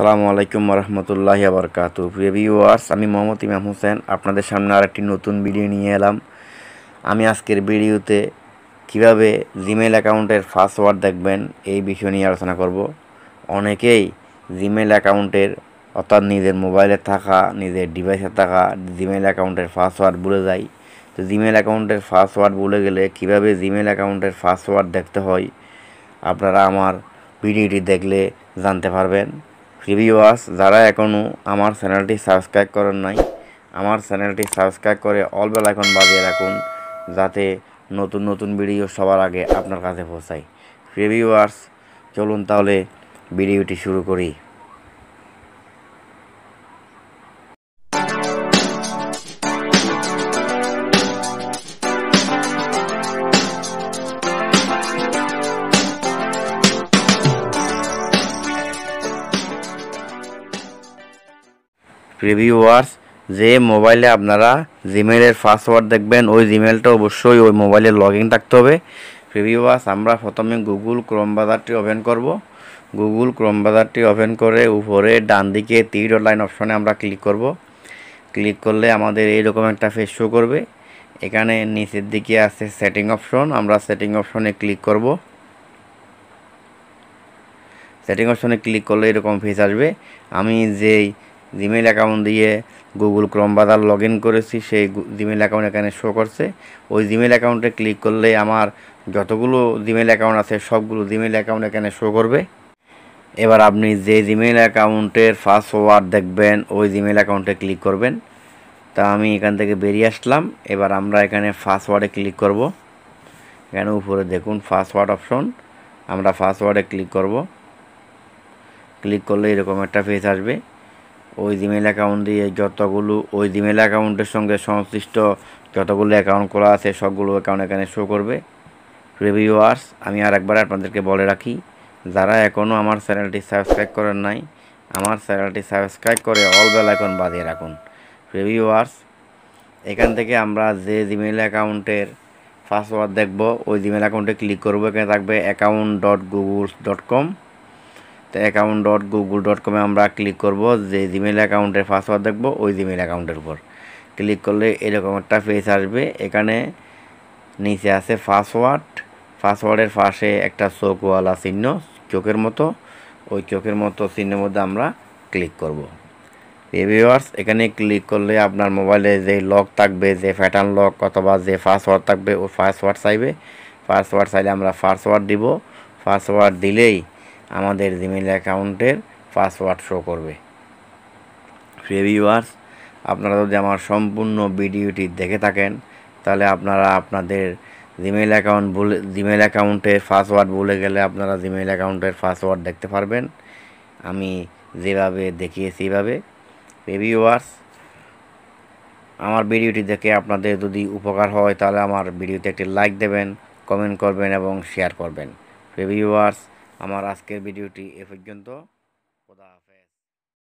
আসসালামু আলাইকুম ওয়ারাহমাতুল্লাহি ওয়া বারাকাতুহু। প্রিয় ভিউয়ার্স, আমি মোহাম্মদ ইমাম হোসেন আপনাদের সামনে আরেকটি নতুন ভিডিও নিয়ে এলাম। আমি আজকের ভিডিওতে কিভাবে জিমেইল অ্যাকাউন্টের পাসওয়ার্ড দেখবেন এই বিষয় নিয়ে আলোচনা করব। অনেকেই জিমেইল অ্যাকাউন্টের অর্থাৎ নিজের মোবাইলে থাকা, নিজের ডিভাইসে থাকা জিমেইল অ্যাকাউন্টের পাসওয়ার্ড ভুলে যাই। তো জিমেইল অ্যাকাউন্টের পাসওয়ার্ড ভুলে গেলে কিভাবে জিমেইল অ্যাকাউন্টের পাসওয়ার্ড দেখতে হয় আপনারা আমার ভিডিওটি দেখলে জানতে পারবেন। ভিউয়ার্স, যারা এখনও আমার চ্যানেলটি সাবস্ক্রাইব করেন নাই, আমার চ্যানেলটি সাবস্ক্রাইব করে অল বেল আইকন বাজিয়ে রাখুন যাতে নতুন নতুন ভিডিও সবার আগে আপনার কাছে পৌঁছায়। ভিউয়ার্স, চলুন তাহলে ভিডিওটি শুরু করি। ভিউয়ার্স, যে মোবাইলে আপনারা জিমেইলের পাসওয়ার্ড দেখবেন ওই জিমেইলটা অবশ্যই ওই মোবাইলে লগ ইন থাকতে হবে। ভিউয়ার্স, আমরা প্রথমে গুগল ক্রোম ব্রাউজারটি ওপেন করব। গুগল ক্রোম ব্রাউজারটি ওপেন করে উপরে ডান দিকে থ্রি ডট লাইন অপশনে আমরা ক্লিক করব। ক্লিক করলে আমাদের এইরকম একটা পেজ শো করবে। এখানে নিচের দিকে আছে সেটিং অপশন, আমরা সেটিং অপশনে ক্লিক করব। সেটিং অপশনে ক্লিক করলে এরকম পেজ আসবে। আমি যেই জিমেইল অ্যাকাউন্ট দিয়ে Google Chrome browser log in করেছি সেই জিমেইল অ্যাকাউন্ট এখানে শো করছে। ওই জিমেইল অ্যাকাউন্টে ক্লিক করলে আমার যতগুলো জিমেইল অ্যাকাউন্ট আছে সবগুলো জিমেইল অ্যাকাউন্ট এখানে শো করবে। এবার আপনি যে জিমেইল অ্যাকাউন্টের পাসওয়ার্ড দেখবেন ওই জিমেইল অ্যাকাউন্টে ক্লিক করবেন। তা আমি এখান থেকে বেরিয়ে আসলাম। এবার আমরা এখানে পাসওয়ার্ডে ক্লিক করব। এখানে উপরে দেখুন পাসওয়ার্ড অপশন, আমরা পাসওয়ার্ডে ক্লিক করব। ক্লিক করলে এরকম একটা পেজ আসবে। ওই জিমেইল অ্যাকাউন্ট দিয়ে যতগুলো ওই জিমেইল অ্যাকাউন্টের সঙ্গে সংশ্লিষ্ট যতগুলো অ্যাকাউন্ট খোলা আছে সবগুলো অ্যাকাউন্ট এখানে শো করবে। ভিউয়ার্স, আমি আর একবার আপনাদেরকে বলে রাখি, যারা এখনও আমার চ্যানেলটি সাবস্ক্রাইব করেন নাই, আমার চ্যানেলটি সাবস্ক্রাইব করে অল বেল আইকন বাজিয়ে রাখুন। ভিউয়ার্স, এখান থেকে আমরা যে জিমেইল অ্যাকাউন্টের পাসওয়ার্ড দেখব ওই জিমেইল অ্যাকাউন্টে ক্লিক করবো। এখানে থাকবে account.google.com। তো account.google.com-এ আমরা ক্লিক করব। যে জিমেইল অ্যাকাউন্টের পাসওয়ার্ড দেখব ওই জিমেইল অ্যাকাউন্টের উপর ক্লিক করলে এরকম একটা পেজ আসবে। এখানে নিচে আছে পাসওয়ার্ড, পাসওয়ার্ডের পাশে একটা চোখওয়ালা চিহ্ন, চোখের মতো, ওই চোখের মতো চিহ্নের মধ্যে আমরা ক্লিক করব। ভিউয়ার্স, এখানে ক্লিক করলে আপনার মোবাইলে যে লক থাকবে, যে প্যাটার্ন লক অথবা যে পাসওয়ার্ড থাকবে ওই পাসওয়ার্ড চাইবে। পাসওয়ার্ড চাইলে আমরা পাসওয়ার্ড দিব। পাসওয়ার্ড দিলেই আমাদের জিমেইল অ্যাকাউন্টের পাসওয়ার্ড শো করবে। ভিউয়ার্স, আপনারা যদি আমার সম্পূর্ণ ভিডিওটি দেখে থাকেন তাহলে আপনারা আপনাদের জিমেইল অ্যাকাউন্টের পাসওয়ার্ড ভুলে গেলে আপনারা জিমেইল অ্যাকাউন্টের পাসওয়ার্ড দেখতে পারবেন আমি যেভাবে দেখিয়েছি এইভাবে। ভিউয়ার্স, আমার ভিডিওটি দেখে আপনাদের যদি উপকার হয় তাহলে আমার ভিডিওতে একটি লাইক দেবেন, কমেন্ট করবেন এবং শেয়ার করবেন। ভিউয়ার্স, আমার আজকের ভিডিওটি এ পর্যন্ত।